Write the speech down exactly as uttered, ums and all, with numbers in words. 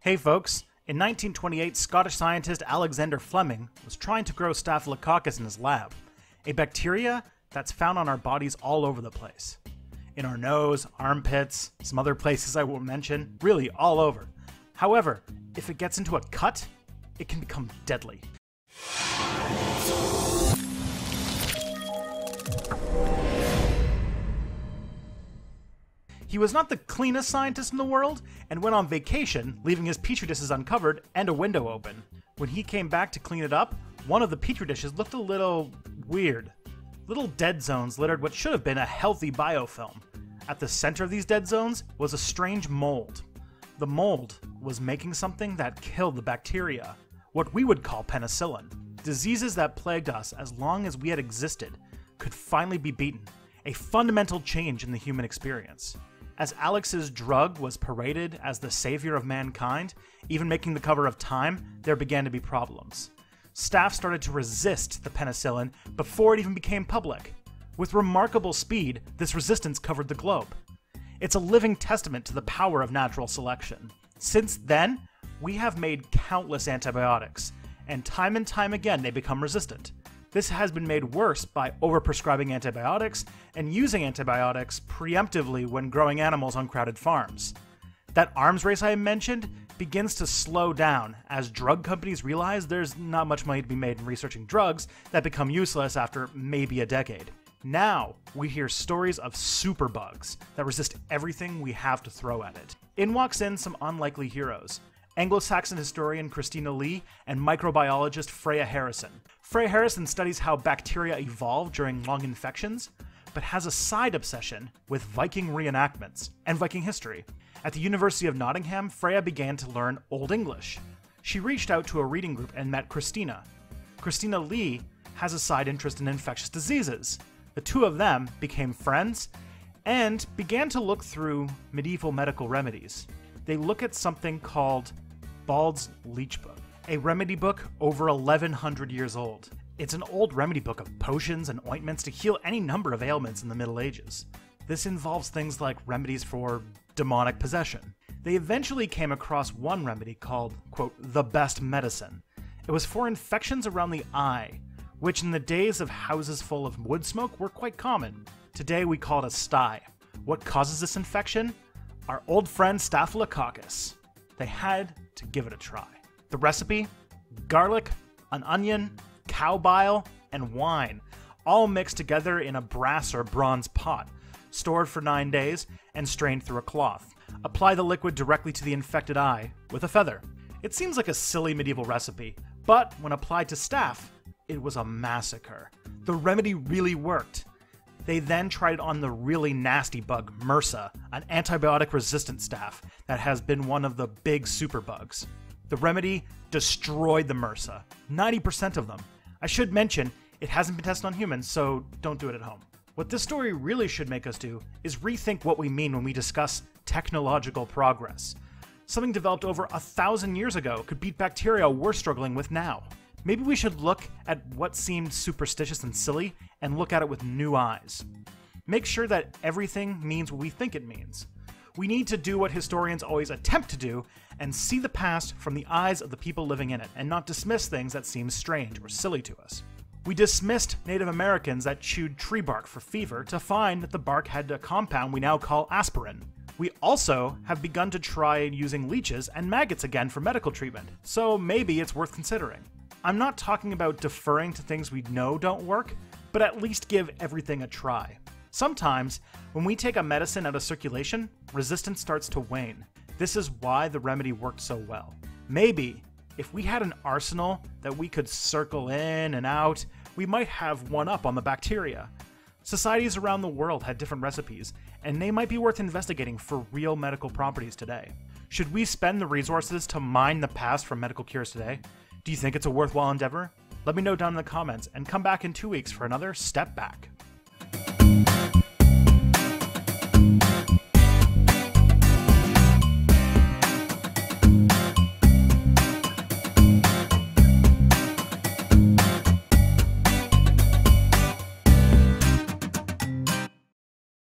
Hey folks, in nineteen twenty-eight, Scottish scientist Alexander Fleming was trying to grow Staphylococcus in his lab, a bacteria that's found on our bodies all over the place. In our nose, armpits, some other places I won't mention, really all over. However, if it gets into a cut, it can become deadly. He was not the cleanest scientist in the world, and went on vacation, leaving his petri dishes uncovered and a window open. When he came back to clean it up, one of the petri dishes looked a little weird. Little dead zones littered what should have been a healthy biofilm. At the center of these dead zones was a strange mold. The mold was making something that killed the bacteria, what we would call penicillin. Diseases that plagued us as long as we had existed could finally be beaten, a fundamental change in the human experience. As Alex's drug was paraded as the savior of mankind, even making the cover of Time, there began to be problems. Staff started to resist the penicillin before it even became public. With remarkable speed, this resistance covered the globe. It's a living testament to the power of natural selection. Since then, we have made countless antibiotics, and time and time again they become resistant. This has been made worse by overprescribing antibiotics and using antibiotics preemptively when growing animals on crowded farms. That arms race I mentioned begins to slow down as drug companies realize there's not much money to be made in researching drugs that become useless after maybe a decade. Now we hear stories of superbugs that resist everything we have to throw at it. In walks in some unlikely heroes. Anglo-Saxon historian Christina Lee and microbiologist Freya Harrison. Freya Harrison studies how bacteria evolve during long infections, but has a side obsession with Viking reenactments and Viking history. At the University of Nottingham, Freya began to learn Old English. She reached out to a reading group and met Christina. Christina Lee has a side interest in infectious diseases. The two of them became friends and began to look through medieval medical remedies. They look at something called Bald's Leechbook, a remedy book over eleven hundred years old. It's an old remedy book of potions and ointments to heal any number of ailments in the Middle Ages. This involves things like remedies for demonic possession. They eventually came across one remedy called, quote, the best medicine. It was for infections around the eye, which in the days of houses full of wood smoke were quite common. Today we call it a stye. What causes this infection? Our old friend Staphylococcus. They had to give it a try. The recipe? Garlic, an onion, cow bile, and wine, all mixed together in a brass or bronze pot, stored for nine days, and strained through a cloth. Apply the liquid directly to the infected eye with a feather. It seems like a silly medieval recipe, but when applied to staff, it was a massacre. The remedy really worked. They then tried it on the really nasty bug, MRSA, an antibiotic-resistant staph that has been one of the big superbugs. The remedy destroyed the MRSA, ninety percent of them. I should mention, it hasn't been tested on humans, so don't do it at home. What this story really should make us do is rethink what we mean when we discuss technological progress. Something developed over a thousand years ago could beat bacteria we're struggling with now. Maybe we should look at what seemed superstitious and silly and look at it with new eyes. Make sure that everything means what we think it means. We need to do what historians always attempt to do and see the past from the eyes of the people living in it and not dismiss things that seem strange or silly to us. We dismissed Native Americans that chewed tree bark for fever to find that the bark had a compound we now call aspirin. We also have begun to try using leeches and maggots again for medical treatment, so maybe it's worth considering. I'm not talking about deferring to things we know don't work, but at least give everything a try. Sometimes, when we take a medicine out of circulation, resistance starts to wane. This is why the remedy worked so well. Maybe, if we had an arsenal that we could circle in and out, we might have one up on the bacteria. Societies around the world had different recipes, and they might be worth investigating for real medical properties today. Should we spend the resources to mine the past for medical cures today? Do you think it's a worthwhile endeavor? Let me know down in the comments and come back in two weeks for another Step Back.